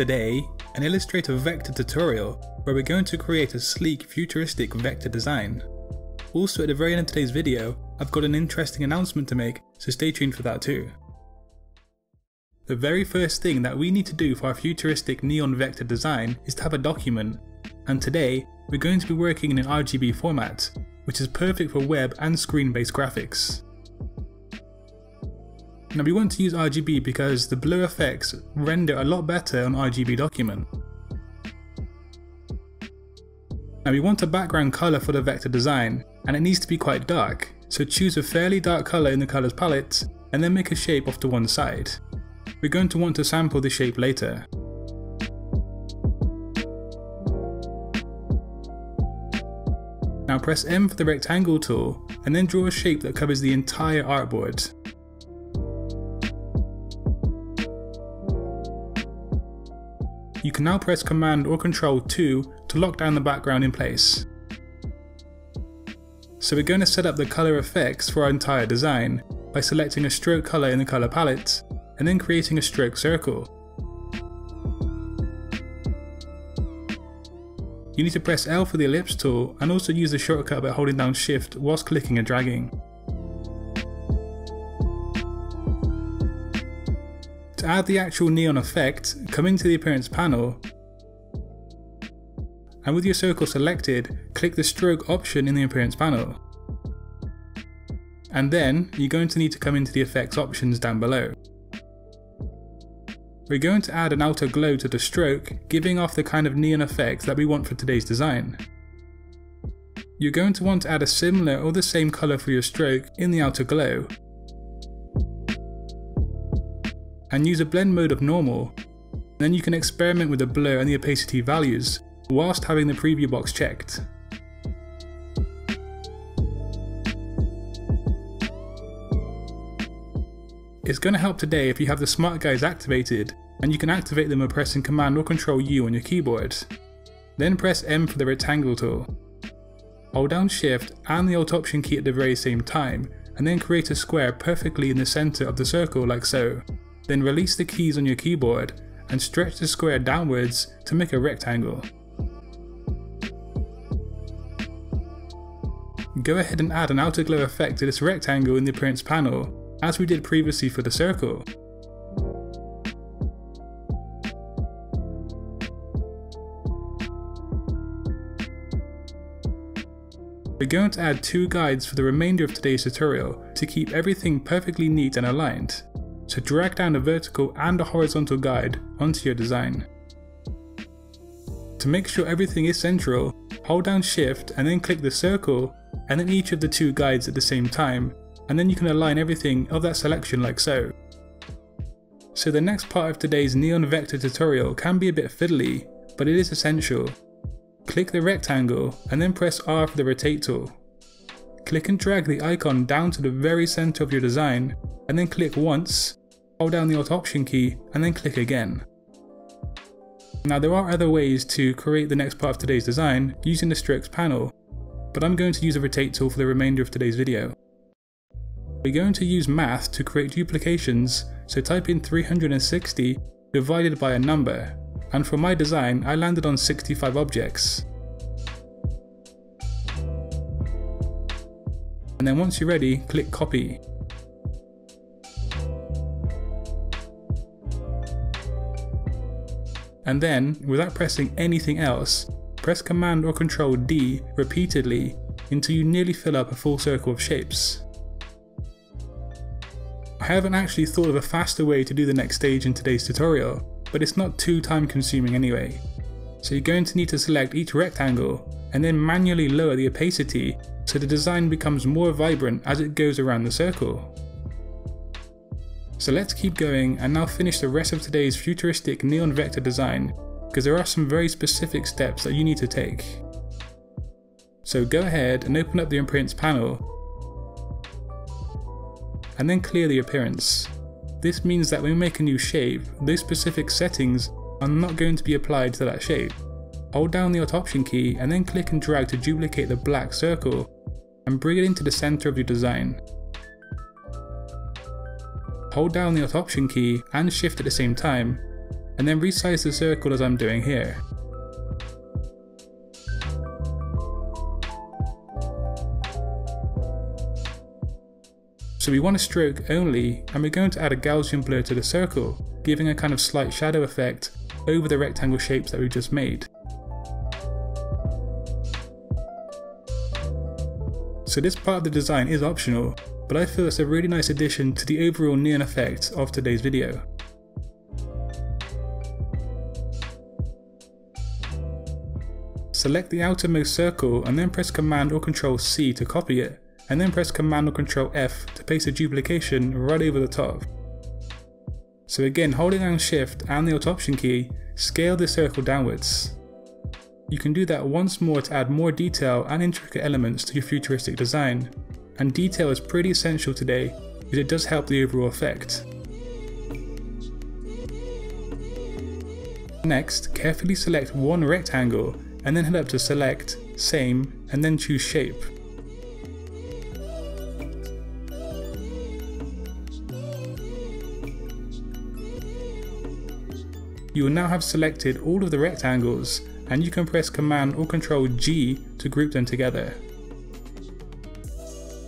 Today, an Illustrator vector tutorial where we're going to create a sleek, futuristic vector design. Also, at the very end of today's video, I've got an interesting announcement to make, so stay tuned for that too. The very first thing that we need to do for our futuristic neon vector design is to have a document, and today we're going to be working in an RGB format, which is perfect for web and screen-based graphics. Now we want to use RGB because the blur effects render a lot better on RGB document. Now we want a background color for the vector design, and it needs to be quite dark, so choose a fairly dark color in the colors palette and then make a shape off to one side. We're going to want to sample this shape later. Now press M for the rectangle tool and then draw a shape that covers the entire artboard. You can now press Command or Control 2 to lock down the background in place. So we're going to set up the color effects for our entire design by selecting a stroke color in the color palette and then creating a stroke circle. You need to press L for the ellipse tool and also use the shortcut by holding down Shift whilst clicking and dragging. To add the actual neon effect, come into the appearance panel and with your circle selected, click the stroke option in the appearance panel. And then you're going to need to come into the effects options down below. We're going to add an outer glow to the stroke, giving off the kind of neon effect that we want for today's design. You're going to want to add a similar or the same color for your stroke in the outer glow, and use a blend mode of normal. Then you can experiment with the blur and the opacity values whilst having the preview box checked. It's going to help today if you have the smart guides activated, and you can activate them by pressing Command or Control U on your keyboard. Then press M for the rectangle tool. Hold down Shift and the Alt Option key at the very same time, and then create a square perfectly in the center of the circle like so. Then release the keys on your keyboard and stretch the square downwards to make a rectangle. Go ahead and add an outer glow effect to this rectangle in the appearance panel, as we did previously for the circle. We're going to add two guides for the remainder of today's tutorial to keep everything perfectly neat and aligned. So drag down a vertical and a horizontal guide onto your design. To make sure everything is central, hold down Shift and then click the circle and then each of the two guides at the same time, and then you can align everything of that selection like so. So the next part of today's neon vector tutorial can be a bit fiddly, but it is essential. Click the rectangle and then press R for the rotate tool. Click and drag the icon down to the very center of your design and then click once. Hold down the Alt Option key and then click again. Now there are other ways to create the next part of today's design using the strokes panel, but I'm going to use a rotate tool for the remainder of today's video. We're going to use math to create duplications, so type in 360 divided by a number, and for my design I landed on 65 objects. And then once you're ready, click copy. And then, without pressing anything else, press Command or Control D repeatedly until you nearly fill up a full circle of shapes. I haven't actually thought of a faster way to do the next stage in today's tutorial, but it's not too time consuming anyway. So you're going to need to select each rectangle and then manually lower the opacity so the design becomes more vibrant as it goes around the circle. So let's keep going and now finish the rest of today's futuristic neon vector design, because there are some very specific steps that you need to take. So go ahead and open up the appearance panel and then clear the appearance. This means that when we make a new shape, those specific settings are not going to be applied to that shape. Hold down the Alt Option key and then click and drag to duplicate the black circle and bring it into the center of your design. Hold down the Alt Option key and Shift at the same time, and then resize the circle as I'm doing here. So we want a stroke only, and we're going to add a Gaussian blur to the circle, giving a kind of slight shadow effect over the rectangle shapes that we've just made. So this part of the design is optional, but I feel it's a really nice addition to the overall neon effect of today's video. Select the outermost circle and then press Command or Control C to copy it, and then press Command or Control F to paste a duplication right over the top. So again, holding down Shift and the Alt Option key, scale the circle downwards. You can do that once more to add more detail and intricate elements to your futuristic design, and detail is pretty essential today because it does help the overall effect. Next, carefully select one rectangle and then head up to Select, Same, and then choose Shape. You will now have selected all of the rectangles, and you can press Command or Control G to group them together.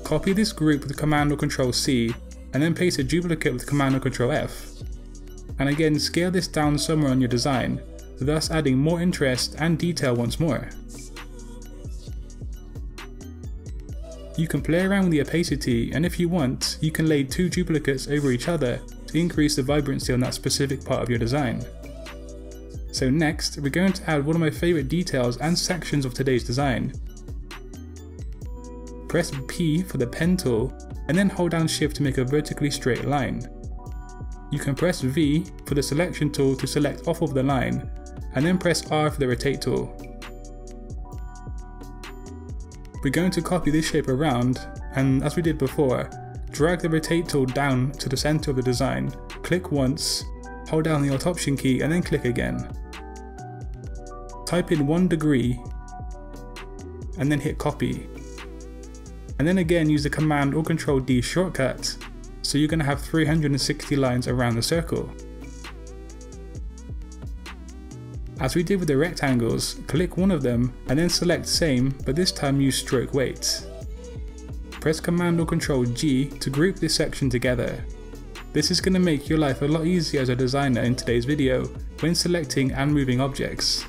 Copy this group with Command or Control C, and then paste a duplicate with Command or Control F. And again, scale this down somewhere on your design, thus adding more interest and detail once more. You can play around with the opacity, and if you want, you can lay two duplicates over each other to increase the vibrancy on that specific part of your design. So next, we're going to add one of my favourite details and sections of today's design. Press P for the pen tool, and then hold down Shift to make a vertically straight line. You can press V for the selection tool to select off of the line, and then press R for the rotate tool. We're going to copy this shape around, and as we did before, drag the rotate tool down to the centre of the design, click once, hold down the Alt Option key and then click again. Type in 1 degree, and then hit copy. And then again use the Command or Control D shortcut, so you're going to have 360 lines around the circle. As we did with the rectangles, click one of them and then select Same, but this time use Stroke Weight. Press Command or Control G to group this section together. This is going to make your life a lot easier as a designer in today's video when selecting and moving objects.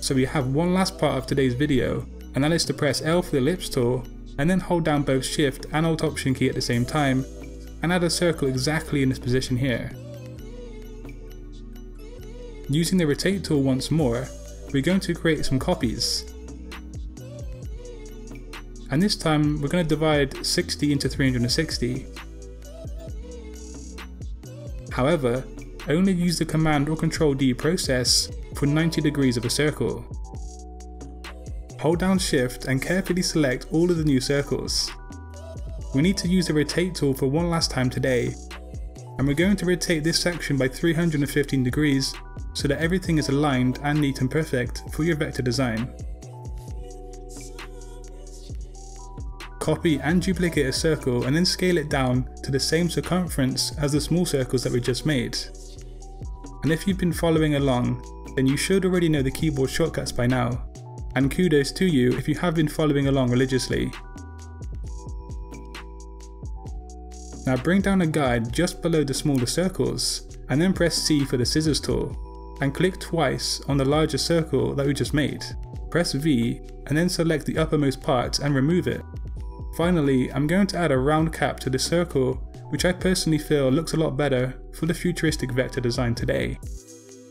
So we have one last part of today's video, and that is to press L for the ellipse tool and then hold down both Shift and Alt Option key at the same time and add a circle exactly in this position here. Using the rotate tool once more, we're going to create some copies. And this time we're going to divide 60 into 360. However, only use the Command or Control D process for 90 degrees of a circle. Hold down Shift and carefully select all of the new circles. We need to use the rotate tool for one last time today, and we're going to rotate this section by 315 degrees so that everything is aligned and neat and perfect for your vector design. Copy and duplicate a circle and then scale it down to the same circumference as the small circles that we just made. And if you've been following along, then you should already know the keyboard shortcuts by now. And kudos to you if you have been following along religiously. Now bring down a guide just below the smaller circles, and then press C for the scissors tool, and click twice on the larger circle that we just made. Press V, and then select the uppermost part and remove it. Finally, I'm going to add a round cap to the circle, which I personally feel looks a lot better for the futuristic vector design today.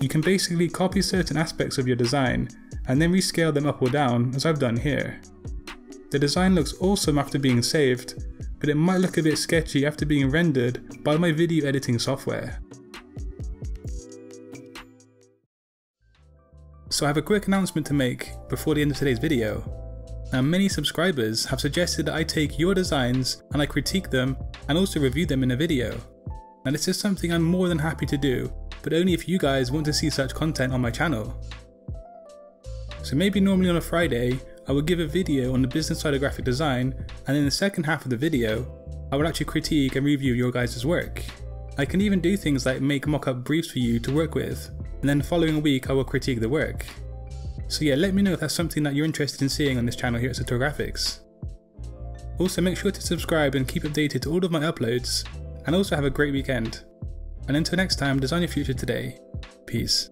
You can basically copy certain aspects of your design and then rescale them up or down as I've done here. The design looks awesome after being saved, but it might look a bit sketchy after being rendered by my video editing software. So I have a quick announcement to make before the end of today's video. Now, many subscribers have suggested that I take your designs and I critique them and also review them in a video. Now, this is something I'm more than happy to do, but only if you guys want to see such content on my channel. So maybe normally on a Friday, I would give a video on the business side of graphic design, and in the second half of the video, I would actually critique and review your guys' work. I can even do things like make mock-up briefs for you to work with, and then the following week I will critique the work. So yeah, let me know if that's something that you're interested in seeing on this channel here at Satori Graphics. Also make sure to subscribe and keep updated to all of my uploads, and also have a great weekend. And until next time, design your future today. Peace.